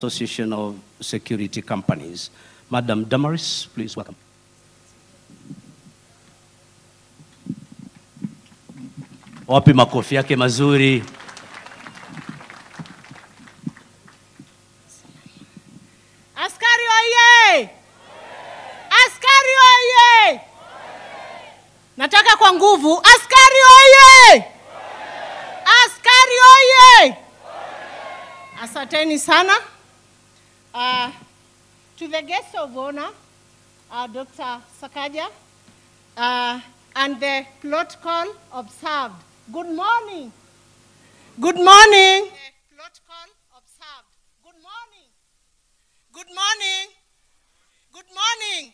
Association of Security Companies. Madam Damaris, please welcome. Wapi makofi yake mazuri. Askari oye! Askari oye! Nataka kwa nguvu. Askari oye! Askari oye! Asanteni sana. To the guests of honor, Dr. Sakaja, and the protocol observed. Good morning. Good morning. The protocol observed. Good morning. Good morning. Good morning.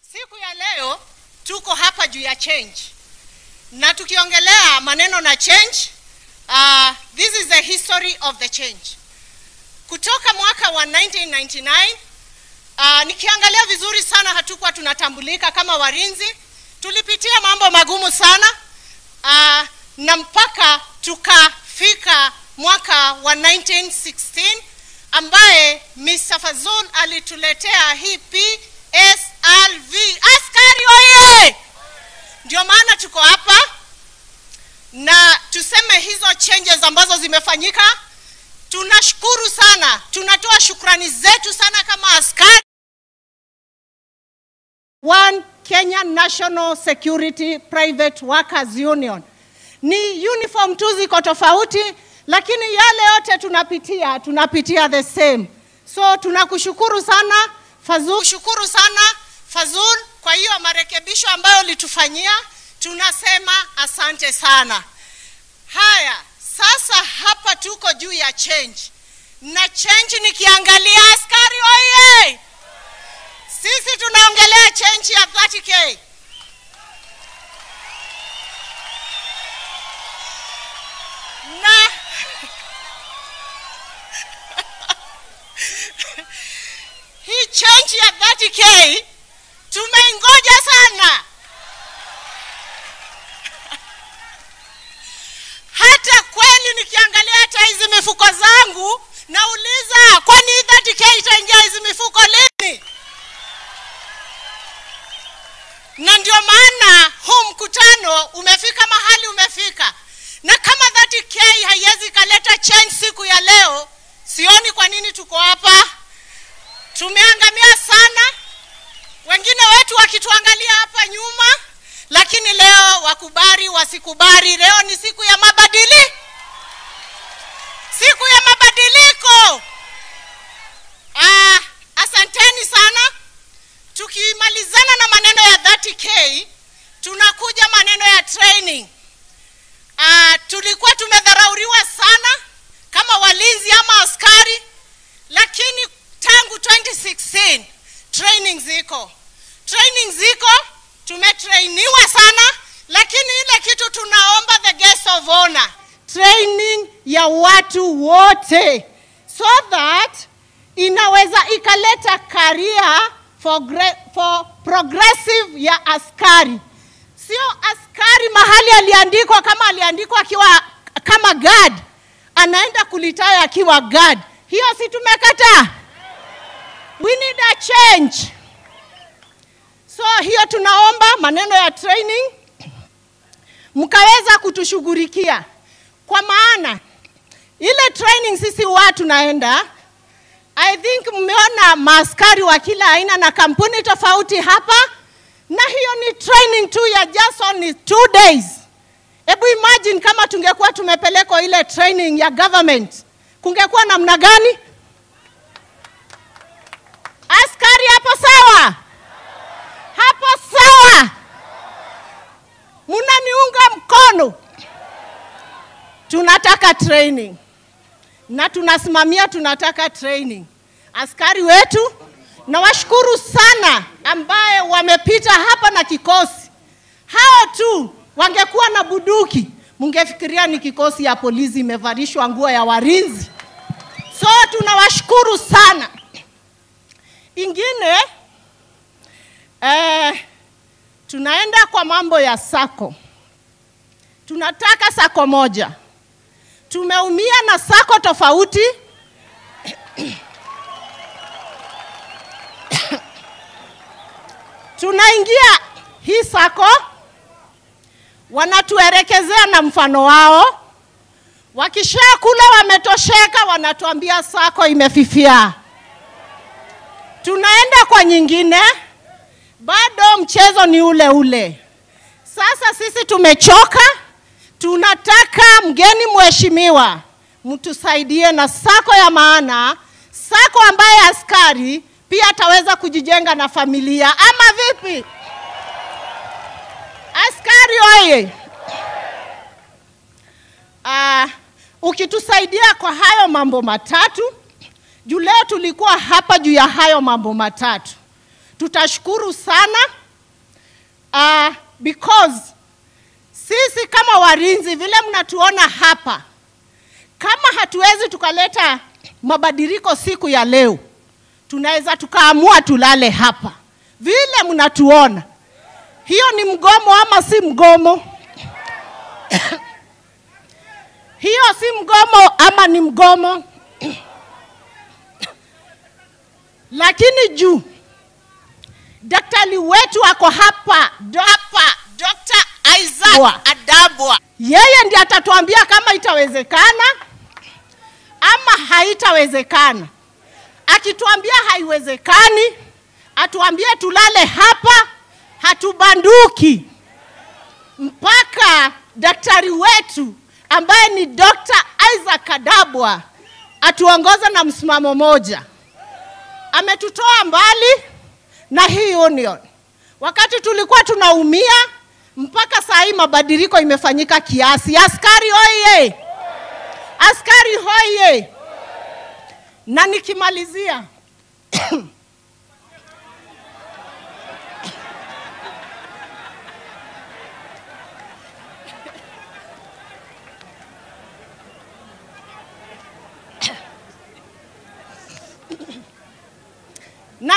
Siku ya leo, tuko hapa juu ya change. Na tukiongelea maneno na change, this is the history of the change. Kutoka mwaka wa 1999, nikiangalia vizuri sana hatukuwa tunatambulika kama warinzi. Tulipitia mambo magumu sana na mpaka tukafika mwaka wa 1916 ambaye Miss Safazon alituletea hii PSLV. Askari oye! Ndio maana tuko hapa na tuseme hizo changes ambazo zimefanyika. Tunashukuru sana, tunatoa shukrani zetu sana kama askari. One Kenyan National Security Private Workers Union. Ni uniform tu ziko tofauti, lakini yale yote tunapitia the same. So tunakushukuru sana Fazul, kwa hiyo marekebisho ambayo litufanyia, tunasema asante sana. Haya, sasa hapa tuko juu ya change. Na change nikiangalia askari oye! Sisi tunaongelea change ya 30K. Na hii change ya 30K tumeingoja sana. Hata kweli nikiangalia hata hizi mifuko zangu nauliza kwani 30K itaingia hizi mifuko lini? Na ndio maana huu mkutano umefika mahali umefika. Na kama 30K haiwezi kaleta change siku ya leo, sioni kwa nini tuko hapa. Tumeangamia sana. Wengine wetu wakituangalia hapa nyuma, lakini leo wakubali wasikubali, leo ni siku ya mabadiliko. Siku ya mabadiliko. Asanteni sana. Tukimalizana na maneno ya 30K, tunakuja maneno ya training. Tulikuwa tumedharauriwa sana kama walinzi ama askari, lakini tangu 2016 training ziko. Training ziko, tumetrainiwa sana, lakini ile kitu tunaomba the guest of honor, training ya watu wote, so that inaweza ikaleta career for progressive ya askari. Sio askari mahali aliandikwa, kama aliandikwa akiwa kama guard, anaenda kulitaya akiwa guard. Hiyo si tumekataa. We need a change. So hiyo tunaomba maneno ya training mkaweza kutushughulikia, kwa maana ile training sisi watu tunaenda. I think mmeona maaskari wa kila aina na kampuni tofauti hapa, na hiyo ni training tu ya just only 2 days. Ebu imagine kama tungekuwa tumepeleka ile training ya government, kungekuwa namna gani? Askari hapo sawa? Hapo sawa? Mnaniunga mkono? Tunataka training. Na tunasimamia tunataka training. Askari wetu na washukuru sana ambaye wamepita hapa na kikosi. Hao tu wangekuwa na buduki, mungefikiria ni kikosi ya polisi imevarishwa nguo ya warinzi. So tunawashukuru sana. Ingine tunaenda kwa mambo ya sako. Tunataka sako moja. Tumeumia na sako tofauti, Tunaingia hii sako, wanatuelekezea na mfano wao. Wakishaa kula wametosheka, wanatuambia sako imefifia. Tunaenda kwa nyingine, bado mchezo ni ule ule. Sasa sisi tumechoka, tunataka mgeni mheshimiwa mtusaidie na sako ya maana, sako ambaye askari pia ataweza kujijenga na familia, ama vipi? Askari oye! Ukitusaidia kwa hayo mambo matatu, juu leo tulikuwa hapa juu ya hayo mambo matatu, tutashukuru sana, because sisi kama warinzi vile mnatuona hapa, kama hatuwezi tukaleta mabadiliko siku ya leo, tunaweza tukaamua tulale hapa. Vile mnatuona. Hiyo ni mgomo ama si mgomo? Hiyo si mgomo ama ni mgomo? Lakini juu daktari wetu ako hapa, Dr. Isaac Adabwa. Yeye ndiye atatuambia kama itawezekana ama haitawezekana. Akituambia haiwezekani, atuambie tulale hapa, hatubanduki mpaka daktari wetu ambaye ni Dr. Isaac Adabwa atuongoza na msimamo moja. Ametutoa mbali na hii union. Wakati tulikuwa tunaumia, mpaka saa hii mabadiliko imefanyika kiasi. Askari hoye! Askari hoye! Na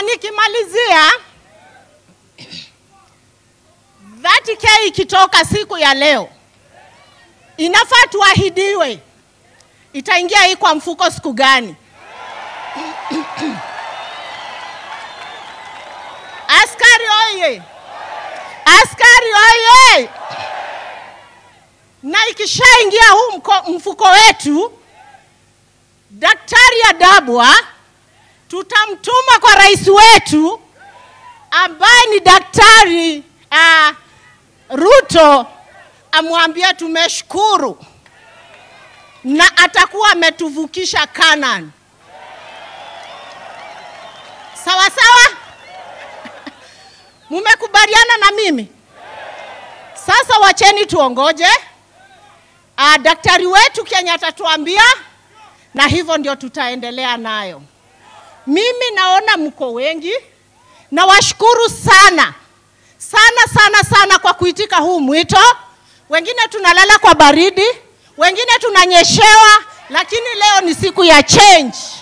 nikimalizia $30K ikitoka siku ya leo, inafaa tuahidiwe itaingia hii kwa mfuko siku gani? Askari oye! Askari oye! Na ikishaingia huu mfuko wetu, Daktari Adabwa tutamtuma kwa rais wetu ambaye ni daktari Ruto, amwambia tumeshukuru, na atakuwa ametuvukisha Canaan. Sawa sawa? Mumekubaliana na mimi? Sasa wacheni tuongoje daktari wetu Kenya atatuambia, na hivyo ndio tutaendelea nayo. Mimi naona mko wengi, na washukuru sana sana kwa kuitika huu mwito. Wengine tunalala kwa baridi, wengine tunanyeshewa, lakini leo ni siku ya change.